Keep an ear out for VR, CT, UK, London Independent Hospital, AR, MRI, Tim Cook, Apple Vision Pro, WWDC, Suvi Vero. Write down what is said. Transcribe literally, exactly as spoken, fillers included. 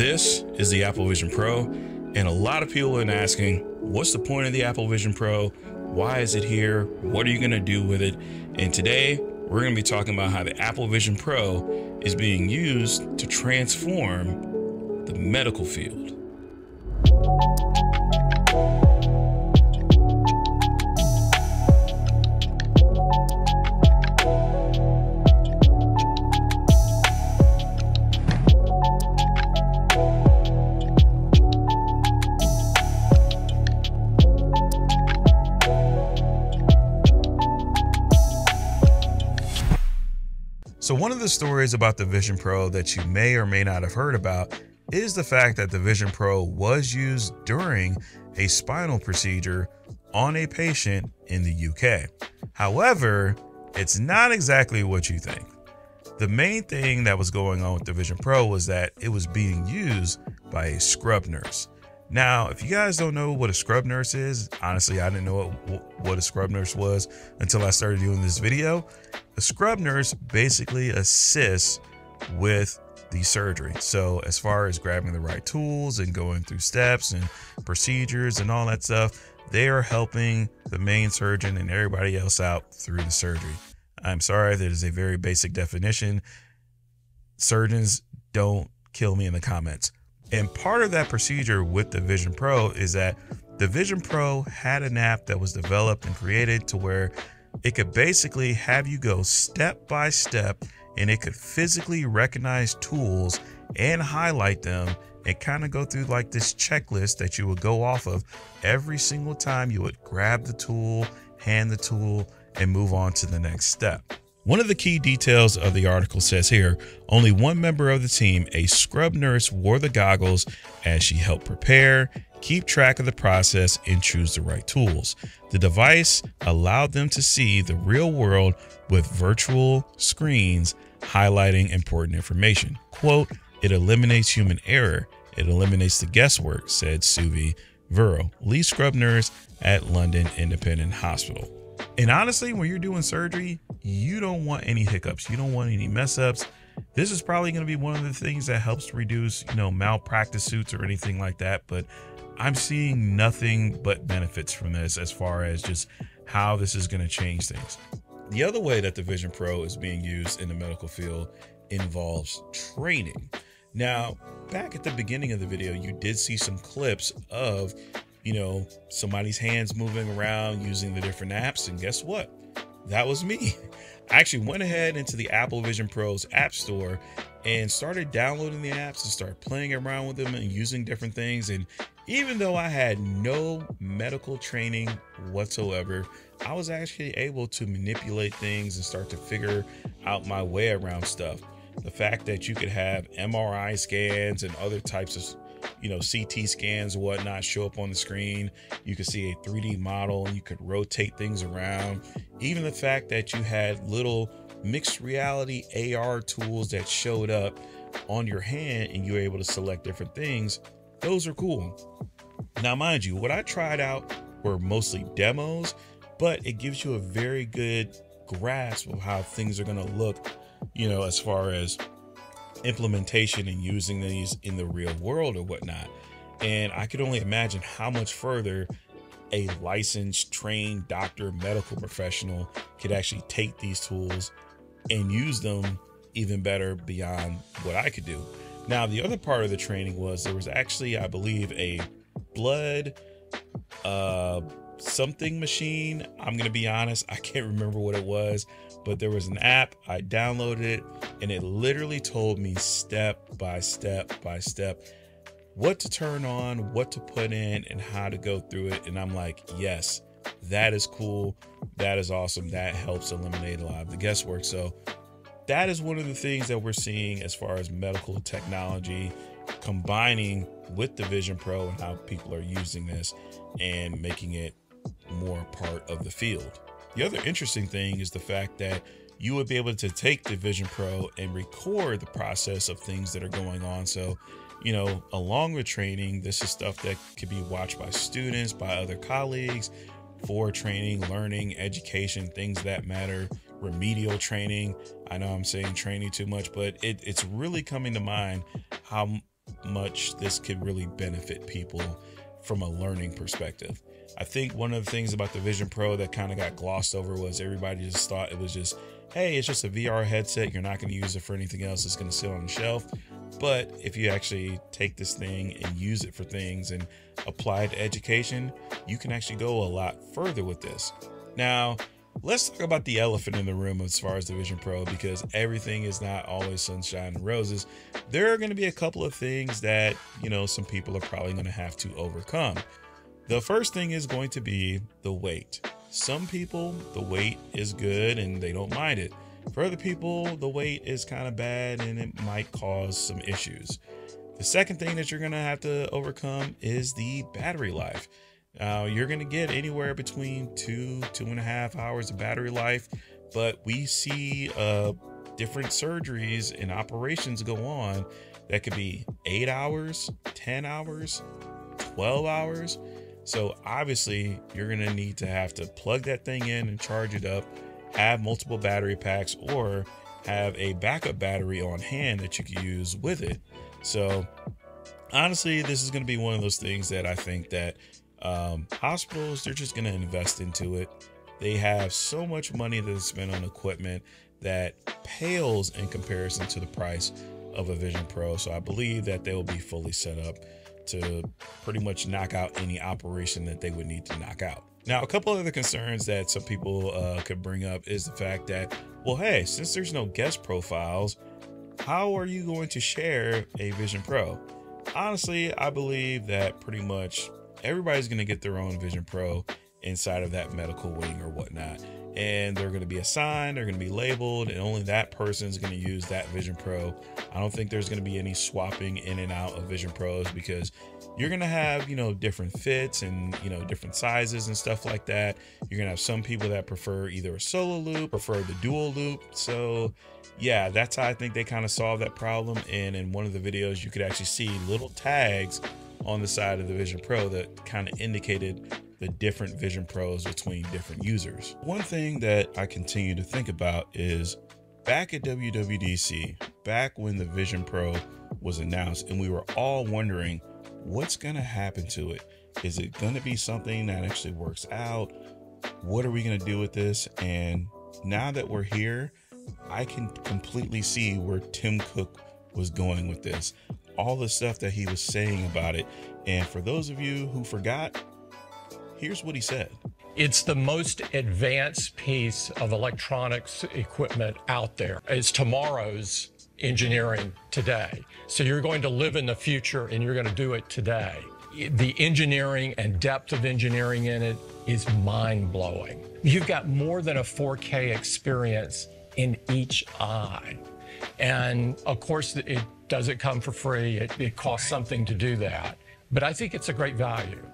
This is the Apple Vision Pro, and a lot of people have been asking, what's the point of the Apple Vision Pro? Why is it here? What are you going to do with it? And today we're going to be talking about how the Apple Vision Pro is being used to transform the medical field. So one of the stories about the Vision Pro that you may or may not have heard about is the fact that the Vision Pro was used during a spinal procedure on a patient in the U K. However, it's not exactly what you think. The main thing that was going on with the Vision Pro was that it was being used by a scrub nurse. Now, if you guys don't know what a scrub nurse is, honestly, I didn't know what, what a scrub nurse was until I started doing this video. A scrub nurse basically assists with the surgery. So as far as grabbing the right tools and going through steps and procedures and all that stuff, they are helping the main surgeon and everybody else out through the surgery. I'm sorry, that is a very basic definition. Surgeons, don't kill me in the comments. And part of that procedure with the Vision Pro is that the Vision Pro had an app that was developed and created to where it could basically have you go step by step, and it could physically recognize tools and highlight them and kind of go through like this checklist that you would go off of every single time you would grab the tool, hand the tool, and move on to the next step. One of the key details of the article says here, only one member of the team, a scrub nurse, wore the goggles as she helped prepare, keep track of the process, and choose the right tools. The device allowed them to see the real world with virtual screens highlighting important information. Quote, it eliminates human error. It eliminates the guesswork, said Suvi Vero, lead scrub nurse at London Independent Hospital. And honestly, when you're doing surgery, you don't want any hiccups. You don't want any mess ups. This is probably going to be one of the things that helps reduce, you know, malpractice suits or anything like that. But I'm seeing nothing but benefits from this as far as just how this is going to change things. The other way that the Vision Pro is being used in the medical field involves training. Now, back at the beginning of the video, you did see some clips of, you know, somebody's hands moving around using the different apps. And guess what? That was me. I actually went ahead into the Apple Vision Pro's app store and started downloading the apps and started playing around with them and using different things. And even though I had no medical training whatsoever, I was actually able to manipulate things and start to figure out my way around stuff. The fact that you could have M R I scans and other types of, you know, C T scans and whatnot show up on the screen. You could see a three D model and you could rotate things around. Even the fact that you had little mixed reality A R tools that showed up on your hand and you were able to select different things. Those are cool. Now, mind you, what I tried out were mostly demos, but it gives you a very good grasp of how things are going to look, you know, as far as implementation and using these in the real world or whatnot. And I could only imagine how much further a licensed, trained doctor, medical professional could actually take these tools and use them even better beyond what I could do. Now, the other part of the training was there was actually, I believe, a blood uh, something machine. I'm going to be honest, I can't remember what it was, but there was an app. I downloaded it and it literally told me step by step by step what to turn on, what to put in, and how to go through it. And I'm like, yes, that is cool. That is awesome. That helps eliminate a lot of the guesswork. So that is one of the things that we're seeing as far as medical technology combining with the Vision Pro and how people are using this and making it more part of the field. The other interesting thing is the fact that you would be able to take the Vision Pro and record the process of things that are going on. So, you know, along with training, this is stuff that could be watched by students, by other colleagues for training, learning, education, things that matter, remedial training. I know I'm saying training too much, but it, it's really coming to mind how much this could really benefit people from a learning perspective. I think one of the things about the Vision Pro that kind of got glossed over was everybody just thought it was just, hey, it's just a V R headset. You're not going to use it for anything else. It's going to sit on the shelf. But if you actually take this thing and use it for things and apply it to education, you can actually go a lot further with this. Now, let's talk about the elephant in the room as far as the Vision Pro, because everything is not always sunshine and roses. There are going to be a couple of things that, you know, some people are probably going to have to overcome. The first thing is going to be the weight. Some people, the weight is good and they don't mind it. For other people, the weight is kind of bad and it might cause some issues. The second thing that you're going to have to overcome is the battery life. Uh, you're going to get anywhere between two, two and a half hours of battery life, but we see uh, different surgeries and operations go on that could be eight hours, ten hours, twelve hours. So obviously you're going to need to have to plug that thing in and charge it up, have multiple battery packs, or have a backup battery on hand that you can use with it. So honestly, this is going to be one of those things that I think that um, hospitals, they're just going to invest into it. They have so much money that they spend on equipment that pales in comparison to the price of a Vision Pro. So I believe that they will be fully set up to pretty much knock out any operation that they would need to knock out. Now, a couple other concerns that some people uh, could bring up is the fact that, well, hey, since there's no guest profiles, how are you going to share a Vision Pro? Honestly, I believe that pretty much everybody's going to get their own Vision Pro inside of that medical wing or whatnot. And they're going to be assigned, they're going to be labeled, and only that person is going to use that Vision Pro. I don't think there's going to be any swapping in and out of Vision Pros, because you're going to have, you know, different fits and, you know, different sizes and stuff like that. You're going to have some people that prefer either a solo loop, prefer the dual loop. So yeah, that's how I think they kind of solve that problem. And in one of the videos, you could actually see little tags on the side of the Vision Pro that kind of indicated the different Vision Pros between different users. One thing that I continue to think about is back at W W D C, back when the Vision Pro was announced, and we were all wondering what's gonna happen to it. Is it gonna be something that actually works out? What are we gonna do with this? And now that we're here, I can completely see where Tim Cook was going with this, all the stuff that he was saying about it. And for those of you who forgot, here's what he said. It's the most advanced piece of electronics equipment out there. It's tomorrow's engineering today. So you're going to live in the future and you're going to do it today. The engineering and depth of engineering in it is mind-blowing. You've got more than a four K experience in each eye. And of course, it doesn't come for free. It, it costs something to do that. But I think it's a great value.